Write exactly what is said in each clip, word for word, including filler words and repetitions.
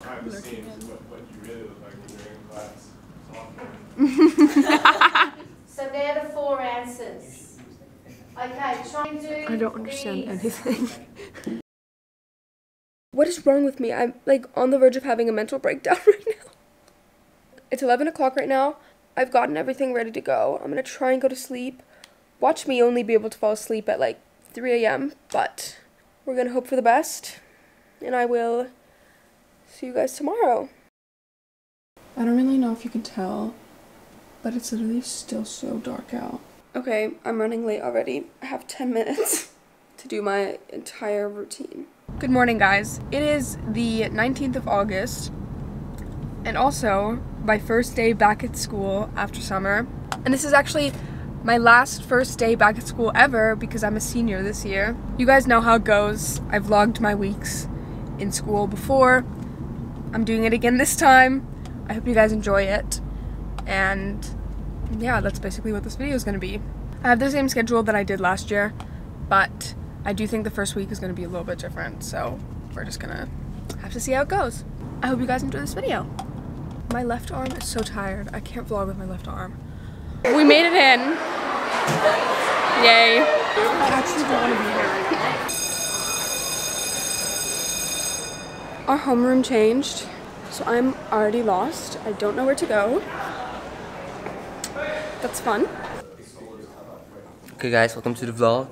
Behind the scenes, what, what you really look like when you're in class. So they're the four answers. Okay, try and do I don't understand these. Anything. What is wrong with me? I'm like on the verge of having a mental breakdown right now. It's eleven o'clock right now. I've gotten everything ready to go. I'm gonna try and go to sleep. Watch me only be able to fall asleep at like three A M But we're gonna hope for the best. And I will see you guys tomorrow. I don't really know if you can tell, but it's literally still so dark out. Okay, I'm running late already. I have ten minutes to do my entire routine. Good morning, guys. It is the nineteenth of August, and also my first day back at school after summer. And this is actually my last first day back at school ever because I'm a senior this year. You guys know how it goes. I've vlogged my weeks in school before. I'm doing it again this time. I hope you guys enjoy it, and yeah, that's basically what this video is going to be. I have the same schedule that I did last year, but I do think the first week is going to be a little bit different, so we're just gonna have to see how it goes. I hope you guys enjoy this video. My left arm is so tired. I can't vlog with my left arm. We made it in. Yay. I actually don't want to be here right now. Our homeroom changed. So I'm already lost. I don't know where to go. That's fun. Okay guys, welcome to the vlog.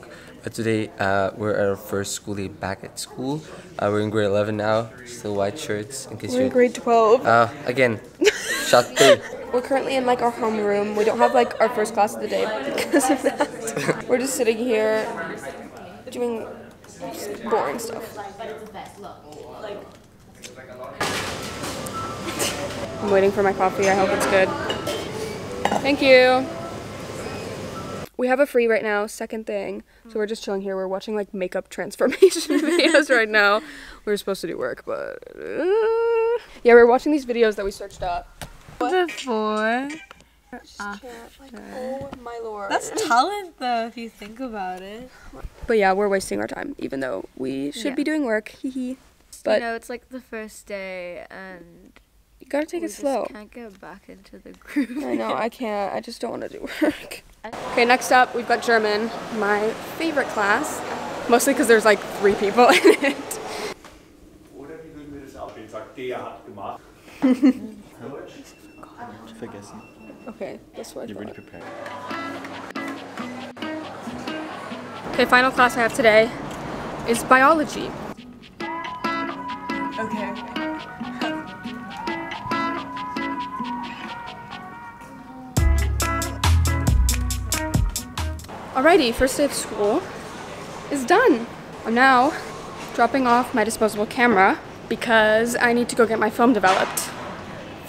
Uh, today uh, we're at our first school day back at school. Uh, we're in grade eleven now, still white shirts. In case we're in grade twelve. Uh, again, shot three. We're currently in like our homeroom. We don't have like our first class of the day because of that. We're just sitting here doing boring stuff. I'm waiting for my coffee. I hope it's good. Thank you. We have a free right now, second thing. So we're just chilling here. We're watching like makeup transformation videos right now. We were supposed to do work, but uh... yeah, we're watching these videos that we searched up. Before. Just after. Like, oh my lord. That's talent though, if you think about it. But yeah, we're wasting our time, even though we should yeah. be doing work. Hee hee. But you know, it's like the first day and you gotta take it slow. I can't get back into the groove. I know, I can't. I just don't want to do work. Okay, next up, we've got German, my favorite class. Mostly because there's like three people in it. Okay, that's what I You're really prepared. Okay, final class I have today is biology. Okay. Alrighty, first day of school is done. I'm now dropping off my disposable camera because I need to go get my film developed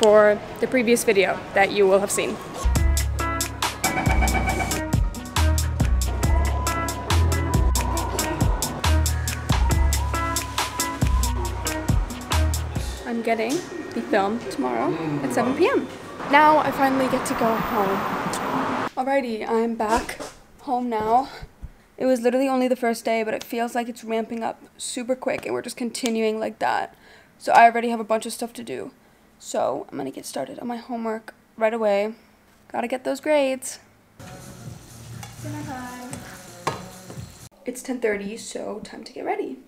for the previous video that you will have seen. I'm getting the film tomorrow at seven P M Now I finally get to go home. Alrighty, I'm back home now. It was literally only the first day, but it feels like it's ramping up super quick and we're just continuing like that. So I already have a bunch of stuff to do. So I'm gonna get started on my homework right away. Gotta get those grades. Dinner time. It's ten thirty, so time to get ready.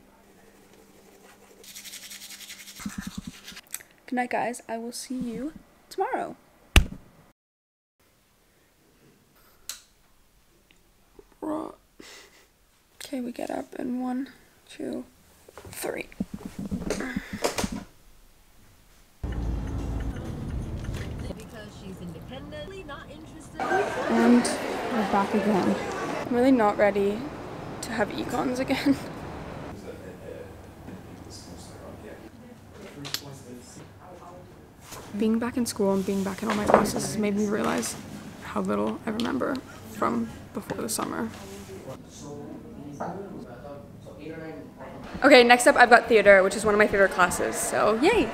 Good night, guys. I will see you tomorrow. Okay, we get up in one, two, three. And we're back again. I'm really not ready to have econs again. Being back in school and being back in all my classes has made me realize how little I remember from before the summer. Okay, next up I've got theater, which is one of my favorite classes, so yay!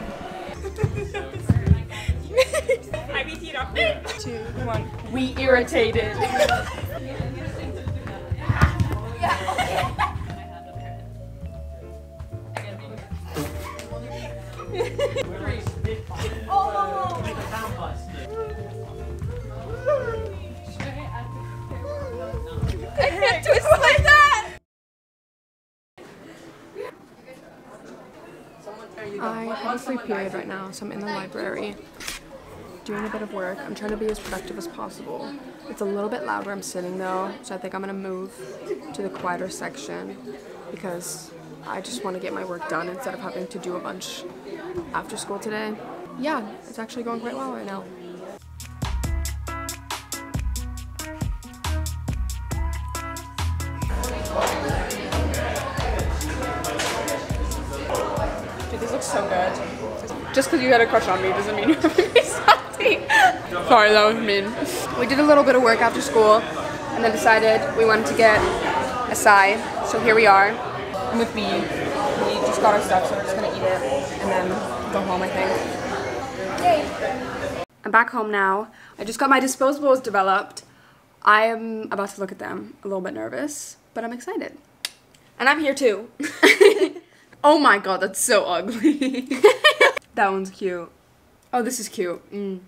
Two, one. We irritated. Oh! Like a sound bus. I can't twist like that! I have a free period right now, so I'm in the library doing a bit of work. I'm trying to be as productive as possible. It's a little bit loud where I'm sitting though, so I think I'm gonna move to the quieter section because I just want to get my work done instead of having to do a bunch after school today. Yeah, it's actually going quite well right now. Dude, these look so good. Just because you had a crush on me doesn't mean you have to be salty. Sorry, that was mean. We did a little bit of work after school and then decided we wanted to get a sai, so here we are. I'm with B. We just got our stuff, so we're just gonna eat it and then go home, I think. Yay! I'm back home now. I just got my disposables developed. I am about to look at them. A little bit nervous, but I'm excited. And I'm here too. Oh my god, that's so ugly. That one's cute. Oh, this is cute. Mm.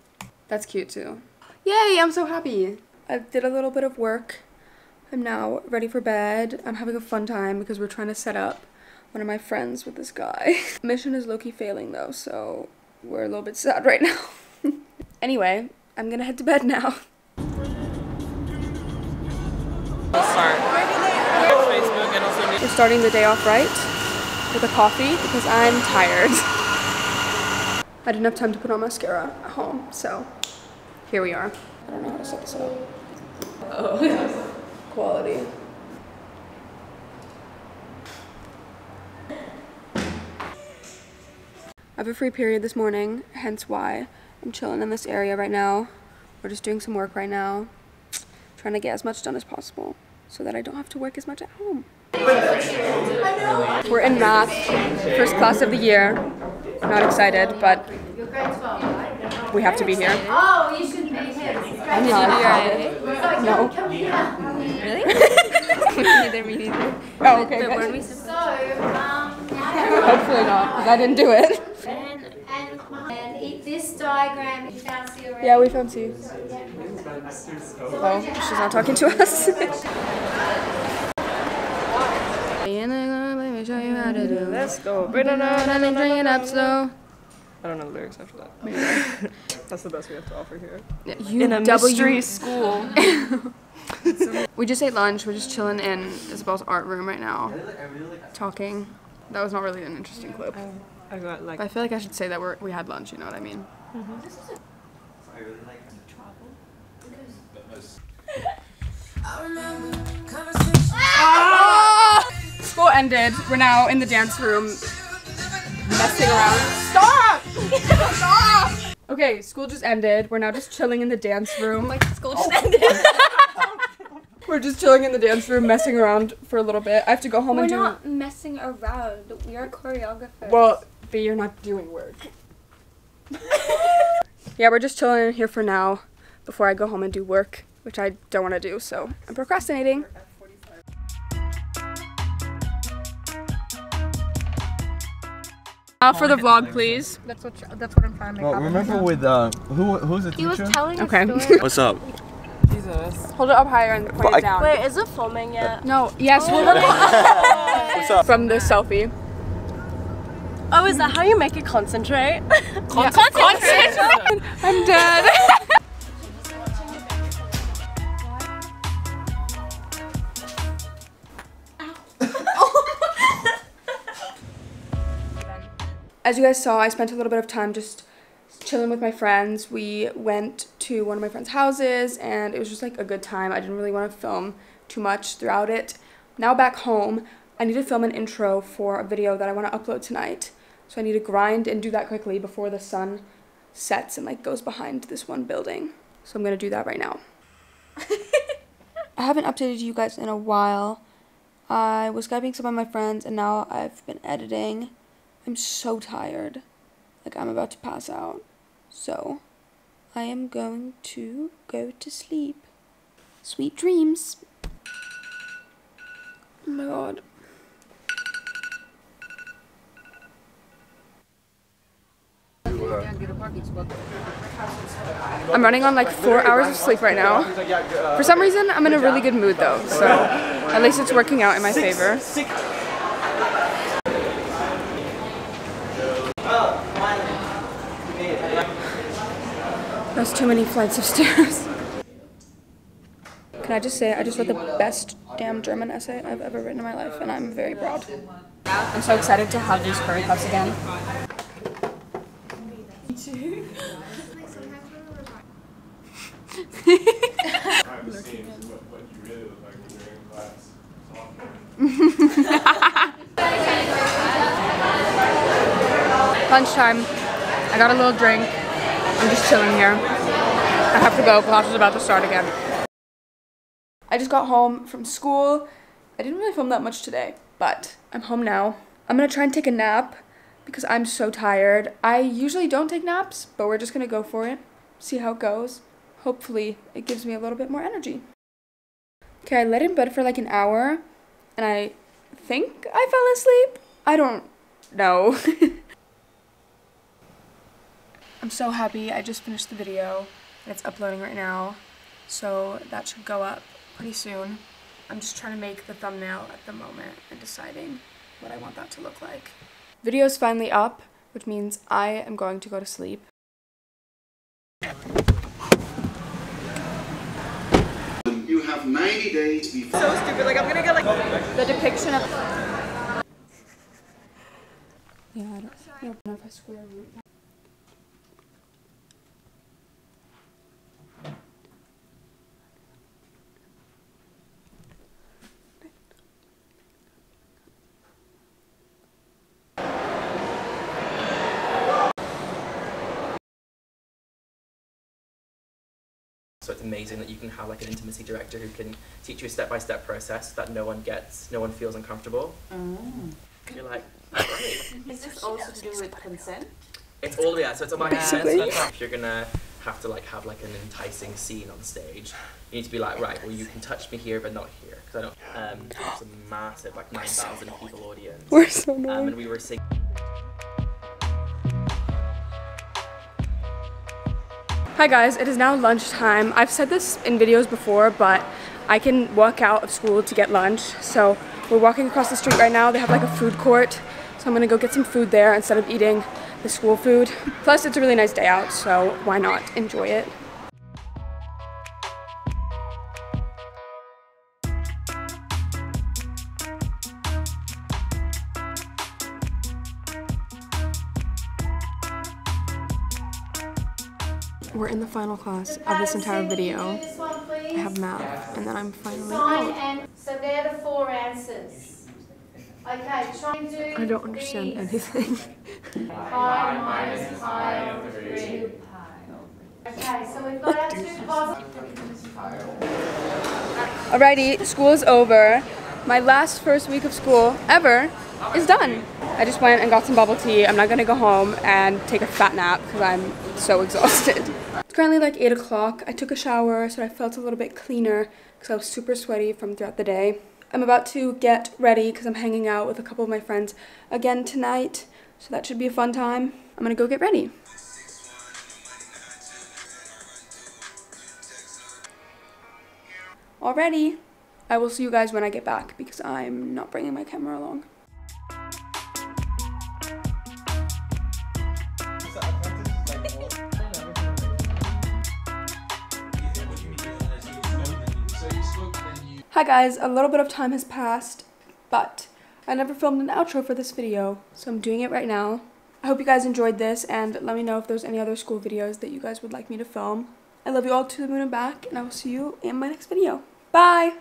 That's cute too. Yay, I'm so happy. I did a little bit of work. I'm now ready for bed. I'm having a fun time because we're trying to set up one of my friends with this guy. Mission is low-key failing though, so we're a little bit sad right now. Anyway, I'm gonna head to bed now. We're starting the day off right with a coffee because I'm tired. I didn't have time to put on mascara at home, so here we are. I don't know how to set this up. Oh. Quality. I have a free period this morning, hence why I'm chilling in this area right now. We're just doing some work right now, trying to get as much done as possible so that I don't have to work as much at home. We're in math, first class of the year. I'm not excited, but we have to be here. Oh, you shouldn't be here. I'm not. No. Yeah. Really? Me neither, me neither. Oh, okay. But weren't we supposed to? So, um, hopefully not, because I didn't do it. And, and, and if this diagram, you found C already. Yeah, we found C. Oh, she's not talking to us. Let me show you how to do. Let's go. Bring it up, let me bring it up slow. I don't know the lyrics after that. Maybe. That's the best we have to offer here. Yeah, in a mystery school. We just ate lunch. We're just chilling in Isabel's art room right now, talking. That was not really an interesting clip. I, I, got, like, I feel like I should say that we're, we had lunch, you know what I mean? Mm-hmm. Ah! School ended. We're now in the dance room, messing around. Stop! Stop! Okay, school just ended. We're now just chilling in the dance room. Like, school just oh. ended. We're just chilling in the dance room, messing around for a little bit. I have to go home We're and do- We're not messing around. We are choreographers. Well, but you're not doing work. Yeah, we're just chilling in here for now before I go home and do work, which I don't want to do, so I'm procrastinating. Now for the vlog, please. That's what, that's what I'm trying to make. Well, remember with, uh, who, who's the teacher? He was telling okay. a story. What's up? Jesus. Hold it up higher and point I, it down. Wait, is it filming yet? No. Yes, oh. we'll record. What's up? From the selfie. Oh, is that how you make it concentrate? Con yeah. Concentrate! Concentrate. I'm dead. As you guys saw, I spent a little bit of time just chilling with my friends. We went to one of my friends' houses and it was just like a good time. I didn't really want to film too much throughout it. Now back home, I need to film an intro for a video that I want to upload tonight. So I need to grind and do that quickly before the sun sets and like goes behind this one building. So I'm gonna do that right now. I haven't updated you guys in a while. I was Skyping some of my friends and now I've been editing. I'm so tired. Like I'm about to pass out. So I am going to go to sleep. Sweet dreams. Oh my god. I'm running on like four hours of sleep right now. For some reason, I'm in a really good mood though, so at least it's working out in my favor. That's too many flights of stairs. Can I just say, I just wrote the best damn German essay I've ever written in my life, and I'm very proud. I'm so excited to have these curry puffs again. Lunchtime. I got a little drink. I'm just chilling here. I have to go. Class is about to start again. I just got home from school. I didn't really film that much today, but I'm home now. I'm gonna try and take a nap because I'm so tired. I usually don't take naps, but we're just gonna go for it, see how it goes. Hopefully it gives me a little bit more energy. Okay, I laid in bed for like an hour and I think I fell asleep. I don't know. I'm so happy I just finished the video and it's uploading right now, so that should go up pretty soon. I'm just trying to make the thumbnail at the moment and deciding what I want that to look like. Video's finally up, which means I am going to go to sleep. You have ninety days before. So stupid, like I'm gonna get like the depiction of. Yeah, I don't, I don't know if I square root. So it's amazing that you can have like an intimacy director who can teach you a step-by-step process that no one gets, no one feels uncomfortable. Mm. You're like, oh, right. Is this also to do with consent? It's all, yeah, so it's all about consent. If you're gonna have to like have like an enticing scene on stage, you need to be like, right, well you can touch me here but not here. Because I don't, um, it's a massive like nine thousand people audience. We're so um, and we were singing. Hi guys, it is now lunchtime. I've said this in videos before, but I can walk out of school to get lunch. So we're walking across the street right now. They have like a food court. So I'm gonna go get some food there instead of eating the school food. Plus it's a really nice day out, so why not enjoy it? We're in the final class of this entire video. I have math, and then I'm finally out. So there are the four answers. Okay, try and do I don't understand these. Anything. Pi minus pi over three pi. Okay, so we've got our two positive. Alrighty, school is over. My last first week of school ever is done. I just went and got some bubble tea. I'm not gonna go home and take a fat nap because I'm so exhausted. It's currently like eight o'clock. I took a shower, so I felt a little bit cleaner because I was super sweaty from throughout the day. I'm about to get ready because I'm hanging out with a couple of my friends again tonight, so that should be a fun time. I'm gonna go get ready. Alrighty. I will see you guys when I get back because I'm not bringing my camera along. Hi guys, a little bit of time has passed, but I never filmed an outro for this video, so I'm doing it right now. I hope you guys enjoyed this, and let me know if there's any other school videos that you guys would like me to film. I love you all to the moon and back, and I will see you in my next video. Bye!